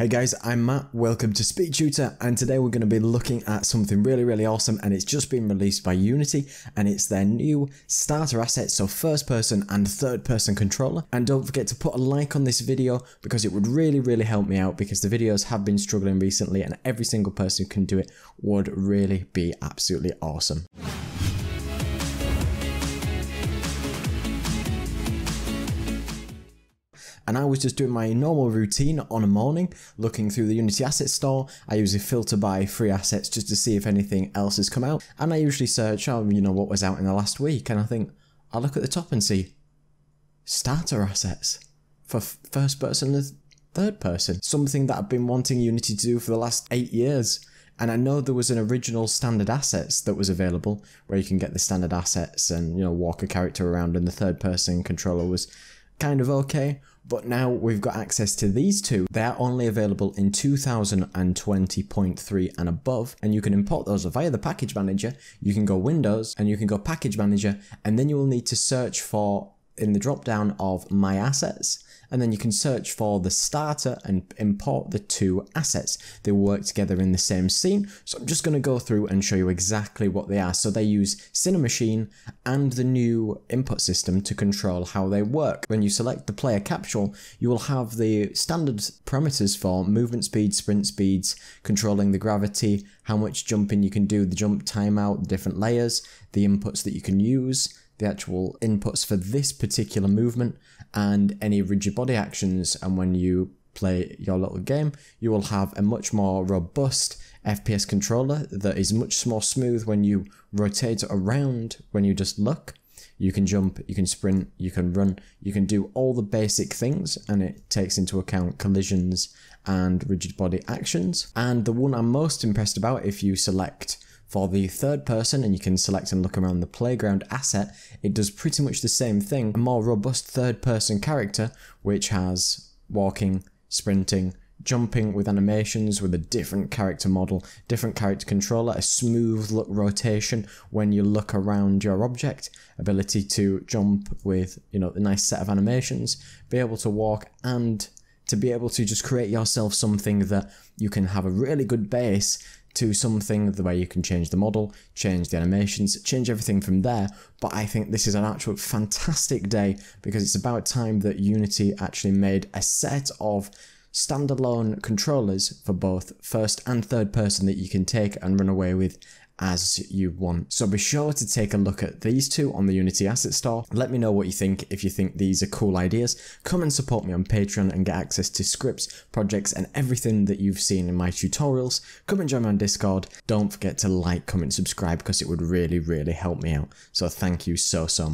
Hey guys, I'm Matt, welcome to SpeedTutor, and today we're going to be looking at something really awesome, and it's just been released by Unity, and it's their new starter assets, so first person and third person controller. And don't forget to put a like on this video because it would really help me out, because the videos have been struggling recently and every single person who can do it would really be absolutely awesome. And I was just doing my normal routine on a morning, looking through the Unity asset store. I usually filter by free assets just to see if anything else has come out. And I usually search, you know, what was out in the last week. And I think, I'll look at the top and see starter assets for first person and third person. Something that I've been wanting Unity to do for the last 8 years. And I know there was an original standard assets that was available where you can get the standard assets and, you know, walk a character around, and the third person controller was kind of okay, but now we've got access to these two. They're only available in 2020.3 and above, and you can import those via the package manager. You can go Windows and you can go package manager, and then you will need to search for, in the drop down of my assets, and then you can search for the starter and import the two assets. They work together in the same scene, so I'm just going to go through and show you exactly what they are. So they use Cinemachine and the new input system to control how they work. When you select the player capsule, you will have the standard parameters for movement speed, sprint speeds, controlling the gravity, how much jumping you can do, the jump timeout, the different layers, the inputs that you can use, the actual inputs for this particular movement, and any rigid body actions. And when you play your little game, you will have a much more robust FPS controller that is much more smooth when you rotate around, when you just look. You can jump, you can sprint, you can run, you can do all the basic things, and it takes into account collisions and rigid body actions. And the one I'm most impressed about, if you select for the third person, and you can select and look around the playground asset, it does pretty much the same thing. A more robust third person character, which has walking, sprinting, jumping with animations, with a different character model, different character controller, a smooth look rotation when you look around your object, ability to jump with, you know, a nice set of animations, be able to walk, and to be able to just create yourself something that you can have a really good base to something the way you can change the model, change the animations, change everything from there. But I think this is an actual fantastic day, because it's about time that Unity actually made a set of standalone controllers for both first and third person that you can take and run away with as you want. So be sure to take a look at these two on the Unity asset store. Let me know what you think. If you think these are cool ideas, come and support me on Patreon and get access to scripts, projects, and everything that you've seen in my tutorials. Come and join me on Discord. Don't forget to like, comment, subscribe, because it would really help me out. So thank you so much.